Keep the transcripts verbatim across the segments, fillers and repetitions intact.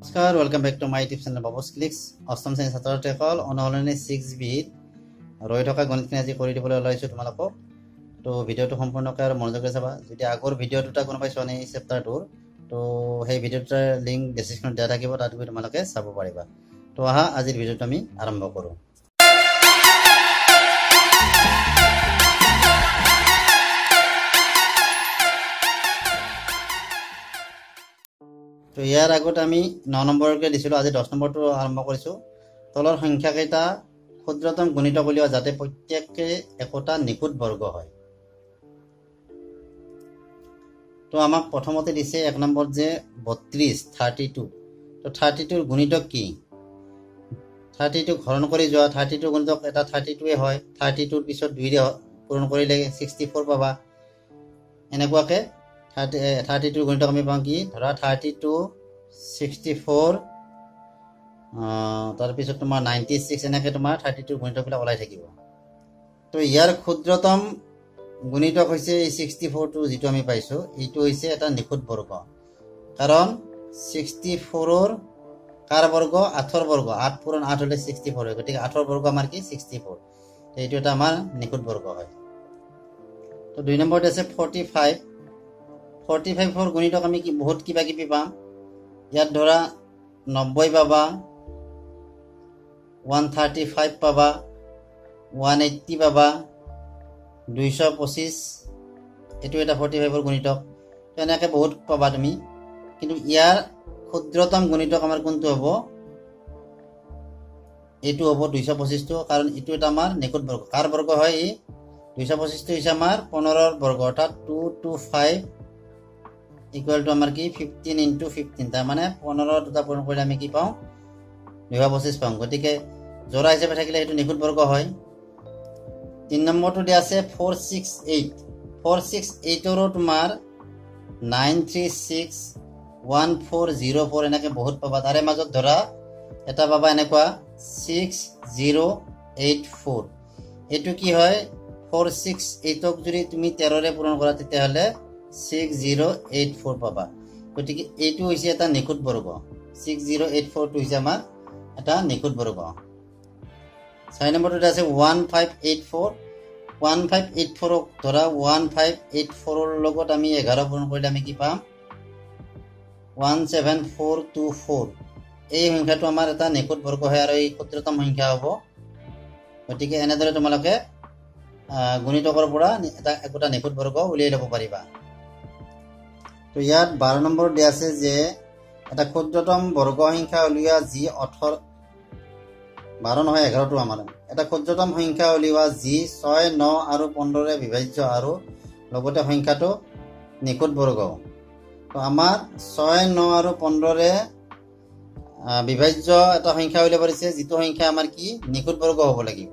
नमस्कार, welcome back to my tips channel Babu's clicks. अष्टम श्रेणी छात्रसकल अनलने सिक्स वित रही थका गणित आज कर तुमको तो भिडिओ सम्पूर्णक और मनोज चाबा। जो आगर भिडिओ गुण पाने चैप्टारटर तो भिडिओटार लिंक डिस्क्रिप्शन दिया थी तक गई तुम्हें चाब पा। तो अहा आज भिडिओ आरम्भ करूँ। तो यार आगत आम नौ नम्बरके दिছিলোঁ, आज दस नम्बर तो आरम्भ करूँ। तलर संख्या केटा क्षुद्रतम गुणित बुलिया जाते प्रत्येक एकता निकुट वर्ग है। तो आमक प्रथमते दिसे एक नम्बर जे बत्रीस थार्टी टू। तो थार्टी टूर गुणित कि थार्टी टू हरण कर जो थार्टी टूर गुणित एट थार्टी टूए है। थार्टी टूर पिछत दुईरे पूरण कर सिक्सटी फोर पा। एनेकुवाके थार्टी थार्टी टूर गुणित आम पाँव कि धरा थार्टी टू सिक्सटी फोर तारपिछत तुम नाइन्टी सिक्स एने तुम थार्टी टूर गुणितक ओल थी। तो यार क्षुद्रतम गुणितक सिक्सटी फोर तो जी आम पासी ये एट निखुट वर्ग, कारण सिक्सटी फोर कार वर्ग आठर वर्ग, आठ पूरण आठ हम सिक्सटी फोर है, गति आठर वर्ग आम कि सिक्सटी फोर। तो ये निखुट वर्ग है। तो दुई नम्बर आज फोर्टी फाइव फोर्टी फाइवर गुणितक आम कि बहुत क्या कबि पा। इतना धरा नब्बे पाबा, वन थार्टी फाइव पाबा, वन एट्टी पाबा, दुश पचिश यू एट फोर्टी फाइवर गुणितक। तो इनके बहुत पा तुम कि यार क्षुद्रतम गुणितक आम कौन हम यू हम दुश पचिश, कारण यू निकुट वर्ग कार वर्ग है। ये दुश पचिश पंद्रह वर्ग अर्थात two two five equal to आम कि फिफ्टीन इंटू फिफ्टीन तार माने पंद्रह दूटा पूरण कर आम कि पाऊँ दुश पचिश पाऊँ। गति के जोड़ा हिसाब से निखुट वर्ग है। तीन नम्बर तो दिया है four six eight. Four six एटर तुम nine three six one four zero four एने बहुत पा। तारे मजत धरा एट पा एने सिक्स जिरो एट फोर। यू कि है फोर सिक्स एटक जो तुम तेरह पूरण करा सिक्स जिरो एट फोर पा। गति के निकुट वर्ग सिक्स जिरो एट फोर तो आम निकुट वर्ग। चार नम्बर तो one five eight four. One five eight four धरा वन फाइव एट फोर आम एगार पूरण कर कि पाम one seven four two four. ये संख्या तो आम एट निकुट वर्ग है और ये क्षुद्रतम संख्या हम। गति के एने तुम्हें गुणितक निकुट वर्ग उलियाई लब पारा। तो इतना बारह नम्बर दिया है जे एट क्षुद्रतम वर्ग संख्या उलिया जी अठर बारह नए एगारो आम एट क्षुद्रतम संख्या उलिया जी छय नौ और पंद्रह विभाज्य और संख्या तो निकुट वर्ग। तो आम छय नौ और पंद्रह विभाज्य एट संख्या उलिया पारिसे जी संख्या आम कि निकुट वर्ग हम लगे।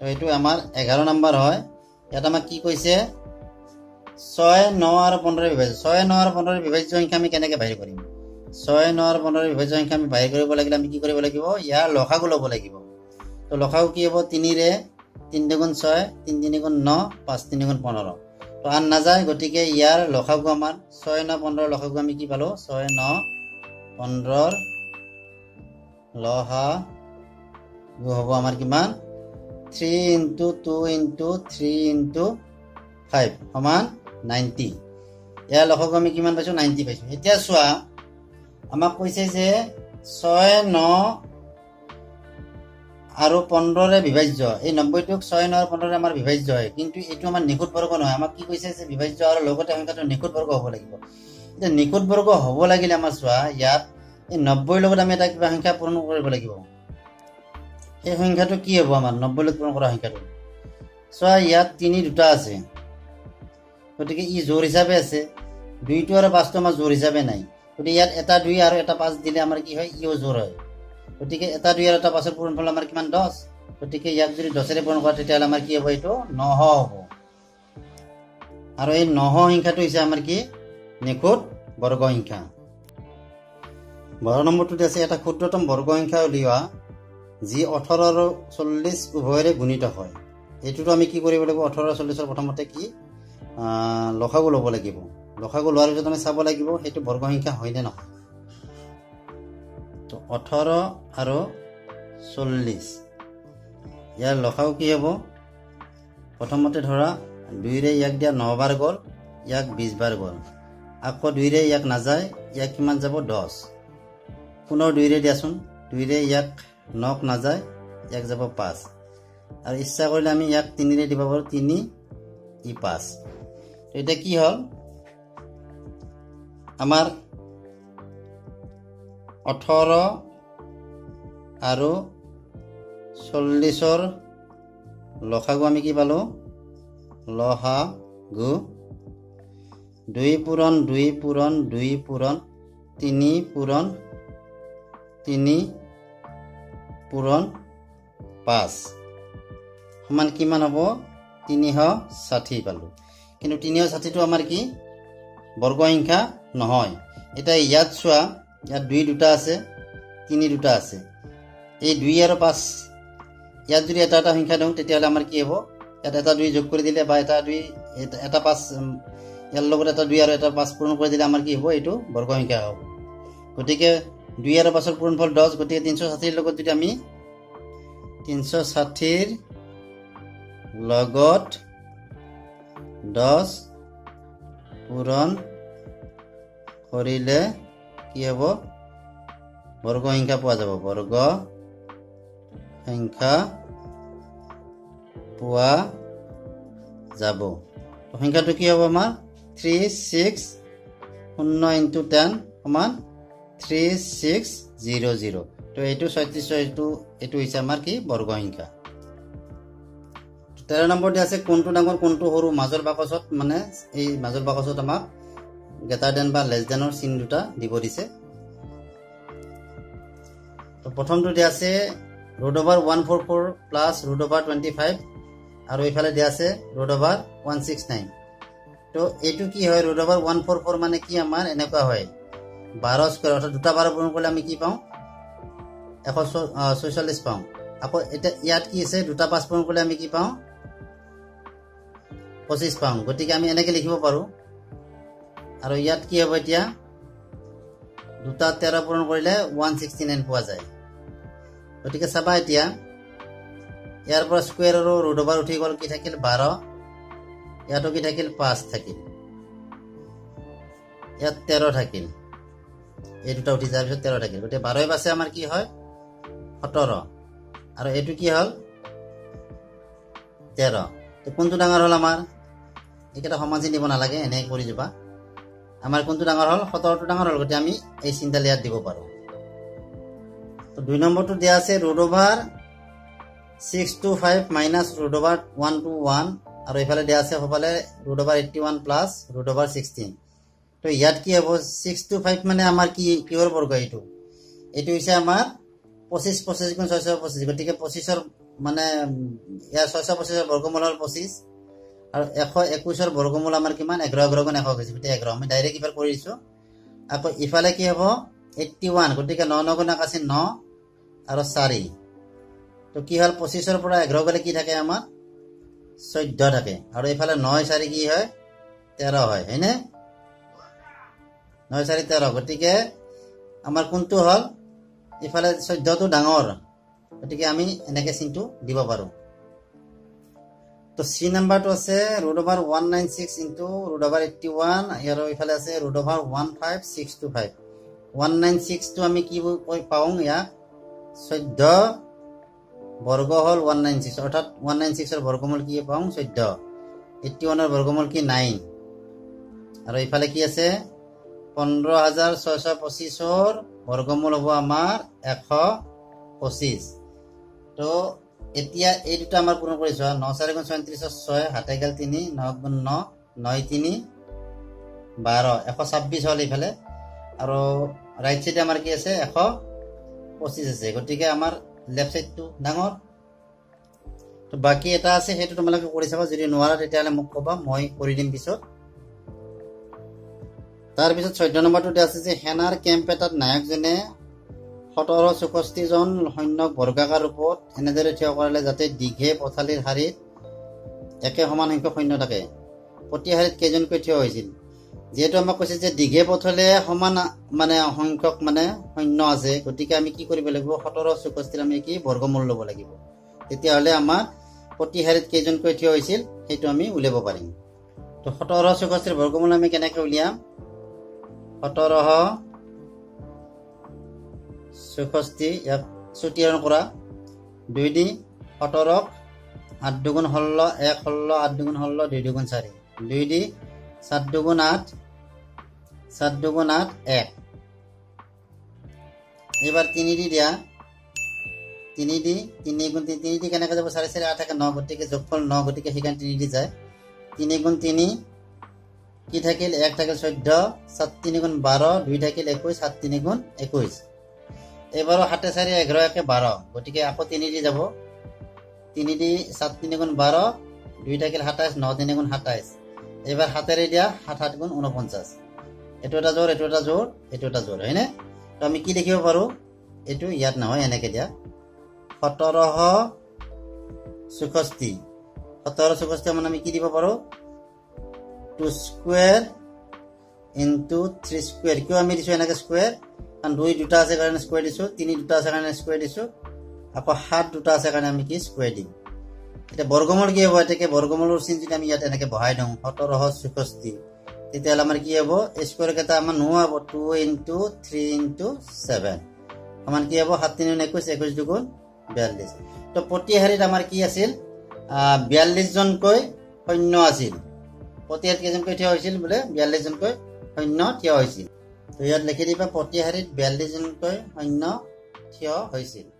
तो ये आमार एगारो नम्बर है। इतना आम कि कैसे छय नौ और पंद्रह विभाज्य छय नौ और पंद्रह विभाज्य संख्या आम के बाहर करम। छय नौ और पंद्रह विभाज्य संख्या आम बाहर कर लगे आम कि यार लसागु लब लगे। तो लसागु कि हम तीन तीन दुगुण छय, तीन तीन गुण नौ, पाँच तीन गुण पंद्रह। तो आन ना जाए। गति के यार लसागु आम छय नौ पंद्रह लसागु आम कि पाल छय नौ पंद्रह लसागु हम आम कि three into two into three into five समान नाइन्टी। यार लसागु आम कि पासी नाइन्टी पासी। इतना चुआ आम कैसे छय नौ और पंद्रह विभाज्य ये नब्बे टूक छय नौ और पंद्रह आम विभाज्य है, किन्तु यू निकुट वर्ग ना आम कि कैसे विभाज्य और संख्या निकुट वर्ग हम लगे। निकुट वर्ग हम लगे आम चुआ इतना नब्बे क्या संख्या पूरण कर लगे। ये संख्या तो कि हम आम नब्बे पूरण कर संख्या चुआ इतना दूटा आसे। गति के जोर हिसाब से दुई तो और पाँच तो आम जोर हिसाब ना। गति इतना दुई और एट पाँच दिले आम कि है इो जोर है। गति के एट दुई और एट पाँच पूरण फल आम कि दस। गति के इतना दस पूरण कर कि हम यू नश हम और ये नश संख्या तो आम कि निखुट वर्ग संख्या। बारह नम्बर तो आसे एट क्षुद्रतम वर्ग संख्या उलिया जी अठारह और चल्लिस उभय गुणित है। यू तो आम कि अठारह और चल्लिस प्रथम कि लसागु लब लगे। लसागु लार पास आम चाह लगे वर्ग संख्या है ना। तो अठारो और चल्लिस यार लखाओ कि हम प्रथमते धरा दुईरे इक दिया नौ बार गल इक बीस बार गल आको दुईरे इक नाजाय इक किमान जाब दस पुनः दुईरे दियासुन दुईरे इक नक नाजाय इक जाब पाँच और इच्छा करिले आमी इक तीनिरे दिबा पारो तीन इ पाँच तो एटा कि हल आमार अठार और चल्लिसर लसागु आमी कि पालो लसागु दुई पूरण दुई पूरण दुई पूरण तीन पूरण तीन पूरण पाँच समान किमान हबो तीनश षाठी पालो किन्तु तीनश षाठी तो आमार कि वर्ग संख्या নহয় एटा याद चुआ यार दुई दुटा आसे तीन दुटा आसे ए दुई और पाँच यार जो एटा एटा संख्या दूँ तेतियाले आमार कि हबो यार एटा दुई जोग करि दिले बा एटा दुई एटा पाँच यार लगत एटा दुई और एटा पाँच पूरण करि दिले आमार कि हबो एटु वर्ग संख्या हबो गतिके दुई और पाँचर पूरणफल दस गतिके तीन सौ षाठिर लगत जदि आमी तीन सौ षाठिर लगत दस पूरण करिले कि हम वर्ग संख्या पा जा वर्ग संख्या पा जा संख्या तो कि हम आम थ्री सिक्स शून्य इंटू टेन समान थ्री सिक्स जिरो जिरो तो यू छत्तीस आमार कि वर्ग संख्या तेरह नम्बर दिया कोनटो डांगर कोनटो सरू माजर बाकस माने माजर बाकस आमाक ग्रेटर देन बा लेस देनर सीन दुटा दिब दिसे तो प्रथम तो दिया root over one four four plus root over twenty five और ये दिया root over one six nine तो यू कि root over one four four मानने कि आम एने बारह स्कोर अर्थात दूटा बारह पूरण कर कि पाँच एश छयचल्लिस पाँच आको इतना कि दूटा पाँच पूरण कर कि पाँ पचिश पाँच गति के लिख पारो और इतना कि हम इतना दूटा तेरह पूरण कर वन सिक्सटी नाइन पा जाए गति के सबा इतना यार स्कोर और रुट ओवर उठी गल कि थकिल बारह इतो कि थकिल पाँच थकिल इतना तेरह थकिल ये दूटा उठी जा तेरह थकिल गति बारह पासे आमार कि है सत्रह और यू कि हल तेरह तो कौन डांगर हल आमार एक समान चिन्ह ना लगे एने कर जबा आमार कोनटो डांगर हल सतरटो डांगर हल गति आमी एई सिंगल लेयार दिबो पारो तो दुई नम्बरटो दिया आछे root over six two five minus root over one two one और इफाले दिया आछे होफाले root over eighty one plus root over sixteen तो इयात कि हबो सिक्स टू फाइव माने आमार कि किहर वर्ग एटु एटु होइसे आमार पचिश पचिश गुण छयश पचिश गतिके पचिशर माने इयार छयश पचिशर वर्गमूल हल पचिश और एश एकुशर वर्गमूल आम कि एगार एगार गुण एश गई गए एगार मैं डायरेक्ट इफाल कर दूँ आक इफाले कि हम एट्टी वन गति के न गुण आकाशी न और चारि तो कि हल पचिशर एगार गले कि थके आम चौदह थके और इफाले नय चारि कि है तेरह है ना नय चारि तेरह गति के आम कौन हल इफाले चौदह तो डांगर गति आम एने सीन तो दी पार तो सी नम्बर तो आसे root over one nine six into root over eighty one और इफाले आसे root over one five six two five one nine six तो आम कि पाऊँ इक चौदह वर्ग हल वन नाइन सिक्स अर्थात वन नाइन सिक्सर वर्गमूल कि पाऊँ चौदह एट्टी वानर वर्गमूल कि नाइन और इफाले कि आसे पंद्रह हजार छयश पचिशर वर्गमूल हम आम एश पचिश तो एतिया ए दुटा आमार पूरण करि चोवा नौ चारि गुण छयत्रिश छय हाथे गेल तीन नौ गुण नौ नय तीन बारह एश छब्बिश हल इफाले और राइट साइड आमार कि आछे एश पचिश आछे गतिके आमार लेफ्ट साइडटो डांगर तो बाकी एटा आछे हेतु तुम्हारे करि चाबा जदि नोवारा तेतियाले मोक कबा मैं करि दिम पिছত तार पिছত चौदह नम्बरटोते आछे जे हेनार केम्प एटात नायकजने सतर चौष्टि जन सैन्यक वर्गाकार रूप एनेदरे ठिया कराले जाते दीघे पथालीर हारीत एके समान संख्यक सैन्य थाके प्रति हारीत केजनक ठिया होइछिल जेहेतु आम कैसे दीघे पथले समान मानने संख्यक मानने सैन्य आए गति के आम कि सतर चौष्टिर आम कि वर्गमूल लो लगे आम प्रति हारित कईजन ठिया होती उलियाब पारिम। तो सतर चौष्टिर वर्गमूल आम के उलियाम सतर चौष्टि चुटीरण करा दुई दी सतरक आठ दुगुण षोल्ल एक षोल्ल आठ दुगुण षोल्ल दुई दुगुण चारि दुई दी सात दुगुण आठ सात दुगुण आठ एक दिया गुण के सारे सारे आठ एक नौ गति के जोगफल नौ गति के दी जाए गुण तीन कि थकिल एक थकिल चौध सात तीन गुण बार दुई थकिल एकुश सात तीन गुण एकुश एबारो हाथे चारि एगारो एके बार गति के आको तीन दी जाब तीन दी सात तीन गुण बार दुई थकिल सत्ताइश नौ तीन गुण सत्ताइश एबार हाथेरे दिया सात आठ गुण ऊनपंचाश एटा जोर एट जोर एट जोर है तो आम कि देखिए पारो यू इतना नहय दिया सतर चौष्टि सतर चौष्टि मान कि दी पारो two square into three square क्यों आम दी स्क्वायर कारण दुई दूटा आसे कारण स्क्वायर दी तीन दूटा आसे कारण स्क्वायर दी आको सात दूटा आसे कारण आम कि स्क्वायर दी इतना वर्गमूल की हम इतने वर्गमूल सीन जो इतने बहाय दूँ सतर चौष्टि आम कि हम स्कोर क्या नुआ हम two into three into seven समान कि हम सात तीन एकुश एकुश दुगुण बयाल्लिश। तो प्रतिहारित आम कि बयाल्लिश जनक सैन्य आती प्रतिहारित कईजनक ठिया होती बोले बयाल्लिश जनक सैन्य ठिया होती। तो इतना लिखी दीबा प्रतिहारित बयाल्लिश जनक सैन्य ठिया होती।